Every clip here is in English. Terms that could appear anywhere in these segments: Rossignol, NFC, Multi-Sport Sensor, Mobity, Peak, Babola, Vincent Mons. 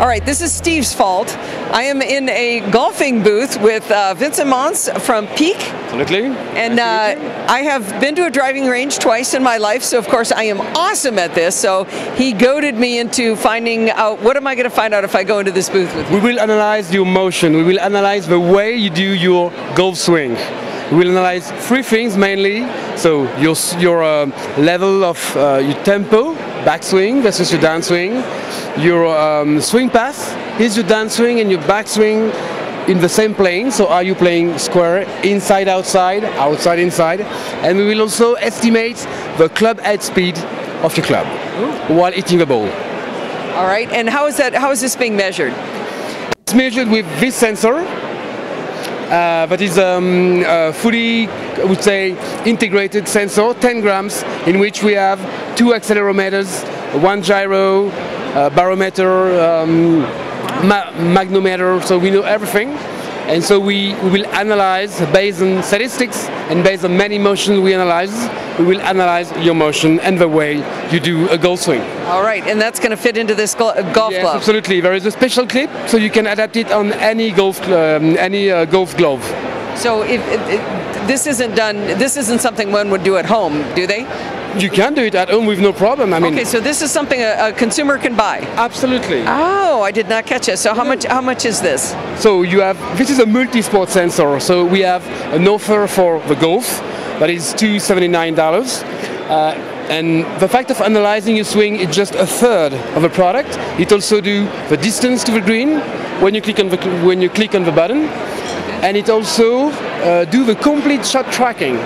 All right, this is Steve's fault. I am in a golfing booth with Vincent Mons from Peak. Absolutely. And I have been to a driving range twice in my life, so of course I am awesome at this. So he goaded me into finding out, what am I going to find out if I go into this booth with you? We will analyze your motion. We will analyze the way you do your golf swing. We'll analyze three things mainly, so your level of your tempo, backswing versus your downswing, your swing path, is your downswing and your backswing in the same plane, so are you playing square, inside, outside, outside, inside, and we will also estimate the club head speed of your club while hitting the ball. All right, and how is this being measured? It's measured with this sensor. That is fully, I would say, integrated sensor, 10 grams, in which we have two accelerometers, one gyro, barometer, magnetometer, so we know everything. And so we will analyze, based on statistics and based on many motions we analyze, we will analyze your motion and the way you do a golf swing. All right, and that's going to fit into this golf glove. Absolutely. There is a special clip, so you can adapt it on any golf glove. So this isn't done. This isn't something one would do at home, do they? You can do it at home with no problem. I mean, okay, so this is something a consumer can buy. Absolutely. Oh, I did not catch it. So how much is this? So you have, this is a multi-sport sensor. So we have an offer for the golf that is $279. And the fact of analyzing your swing is just a third of a product. It also do the distance to the green when you click on the button, and it also do the complete shot tracking.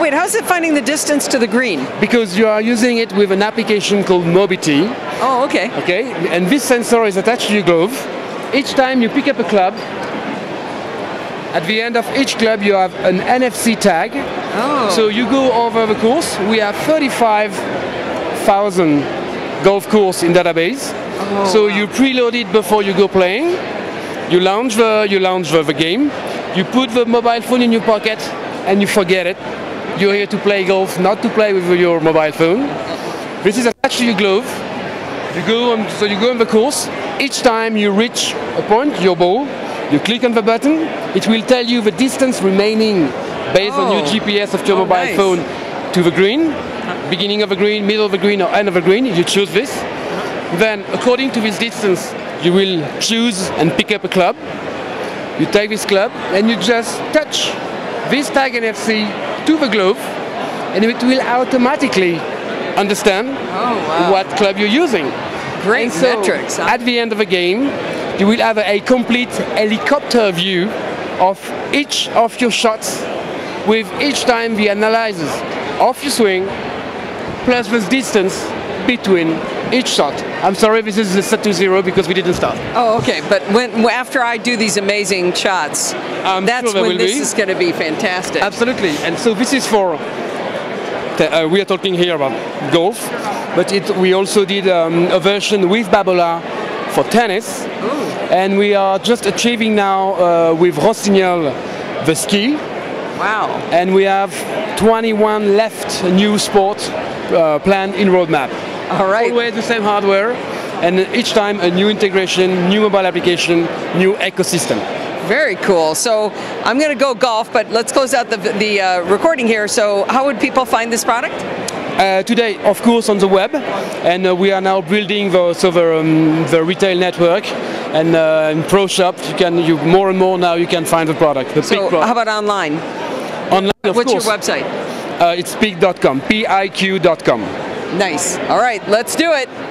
Wait, how's it finding the distance to the green? Because you are using it with an application called Mobity. Oh, okay. Okay, and this sensor is attached to your glove. Each time you pick up a club, at the end of each club you have an NFC tag. Oh. So you go over the course. We have 35,000 golf courses in database. Oh, so wow. You preload it before you go playing. You launch the game. You put the mobile phone in your pocket and you forget it. You're here to play golf, not to play with your mobile phone. This is attached to your glove. You go on, so you go on the course. Each time you reach a point, your ball, you click on the button. It will tell you the distance remaining based on your GPS of your mobile phone to the green, beginning of the green, middle of the green, or end of the green. You choose this. Then, according to this distance, you will choose and pick up a club. You take this club and you just touch this tag NFC to the glove, and it will automatically understand what club you're using. Great metrics. So at the end of the game, you will have a complete helicopter view of each of your shots, with each time the analysis of your swing plus the distance between each shot. I'm sorry, this is set to zero because we didn't start. Oh, okay. But when after I do these amazing shots, that's sure when this is going to be fantastic. Absolutely. And so this is for we are talking here about golf, but we also did a version with Babola for tennis, and we are just achieving now with Rossignol the ski. Wow. And we have 21 left new sports planned in roadmap. All right. Always the same hardware, and each time a new integration, new mobile application, new ecosystem. Very cool. So I'm going to go golf, but let's close out the recording here. So how would people find this product? Today, of course, on the web, and we are now building the retail network and in Pro Shop. You more and more now you can find the product. The Peak product. How about online? Online, of course. What's your website? It's peak.com, P-I-Q.com. Nice. All right, let's do it.